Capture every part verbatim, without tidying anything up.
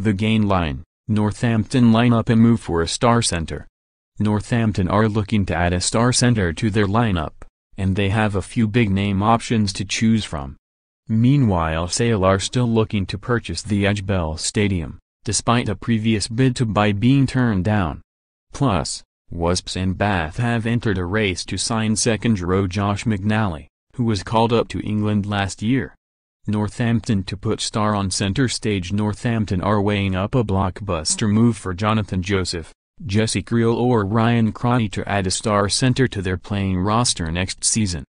The Gain Line, Northampton line up and move for a star centre. Northampton are looking to add a star centre to their lineup, and they have a few big name options to choose from. Meanwhile, Sale are still looking to purchase the A J Bell Stadium, despite a previous bid to buy being turned down. Plus, Wasps and Bath have entered a race to sign second-row Josh McNally, who was called up to England last year. Northampton to put star on centre stage. Northampton are weighing up a blockbuster move for Jonathan Joseph, Jesse Kriel or Ryan Crotty to add a star centre to their playing roster next season.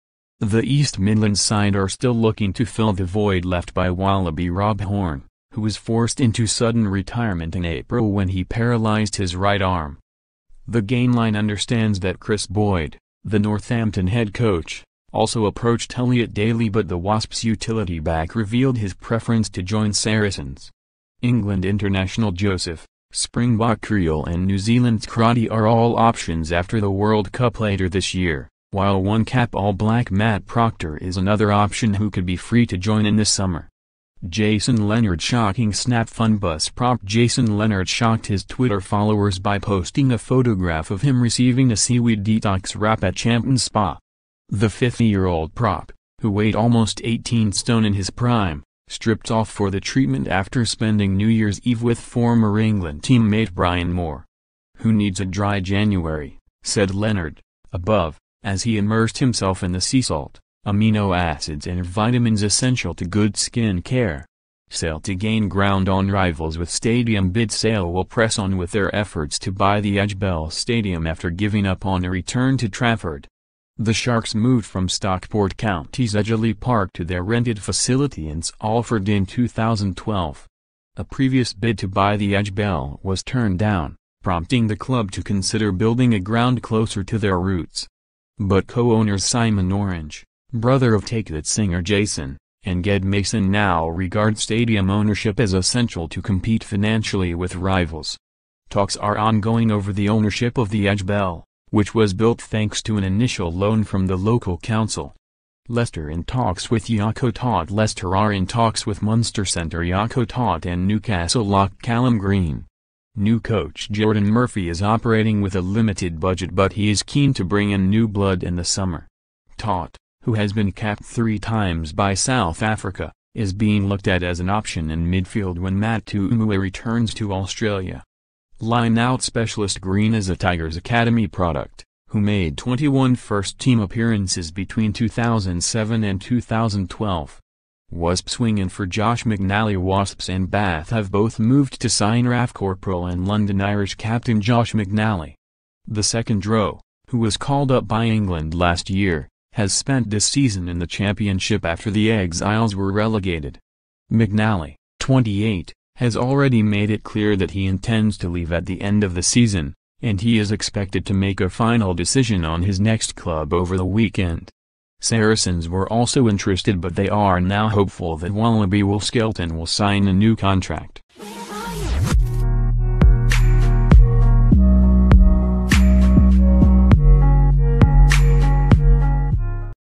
The East Midlands side are still looking to fill the void left by Wallaby Rob Horne, who was forced into sudden retirement in April when he paralysed his right arm. The Gain Line understands that Chris Boyd, the Northampton head coach, also approached Elliot Daly, but the Wasps utility back revealed his preference to join Saracens. England international Joseph, Springbok Kriel and New Zealand's Crotty are all options after the World Cup later this year, while one-cap All-Black Matt Proctor is another option who could be free to join in this summer. Jason Leonard shocking snap. Funbus prop Jason Leonard shocked his Twitter followers by posting a photograph of him receiving a seaweed detox wrap at Champneys Spa. The fifty-year-old prop, who weighed almost eighteen stone in his prime, stripped off for the treatment after spending New Year's Eve with former England teammate Brian Moore. "Who needs a dry January," said Leonard, above, as he immersed himself in the sea salt, amino acids and vitamins essential to good skin care. Sale to gain ground on rivals with stadium bid. Sale will press on with their efforts to buy the A J Bell Stadium after giving up on a return to Trafford. The Sharks moved from Stockport County's Edgeley Park to their rented facility in Salford in two thousand twelve. A previous bid to buy the A J Bell was turned down, prompting the club to consider building a ground closer to their roots. But co-owners Simon Orange, brother of Take That singer Jason, and Ged Mason now regard stadium ownership as essential to compete financially with rivals. Talks are ongoing over the ownership of the A J Bell, which was built thanks to an initial loan from the local council. Leicester in talks with Yako Tot. Leicester are in talks with Munster centre Yako Tot and Newcastle lock Callum Green. New coach Jordan Murphy is operating with a limited budget, but he is keen to bring in new blood in the summer. Tot, who has been capped three times by South Africa, is being looked at as an option in midfield when Matt Toomua returns to Australia. Line-out specialist Green is a Tigers Academy product, who made twenty-one first-team appearances between two thousand seven and two thousand twelve. Wasps wing in for Josh McNally. Wasps and Bath have both moved to sign R A F corporal and London Irish captain Josh McNally. The second row, who was called up by England last year, has spent this season in the Championship after the Exiles were relegated. McNally, twenty-eight, has already made it clear that he intends to leave at the end of the season, and he is expected to make a final decision on his next club over the weekend. Saracens were also interested, but they are now hopeful that Wallaby Will Skelton will sign a new contract.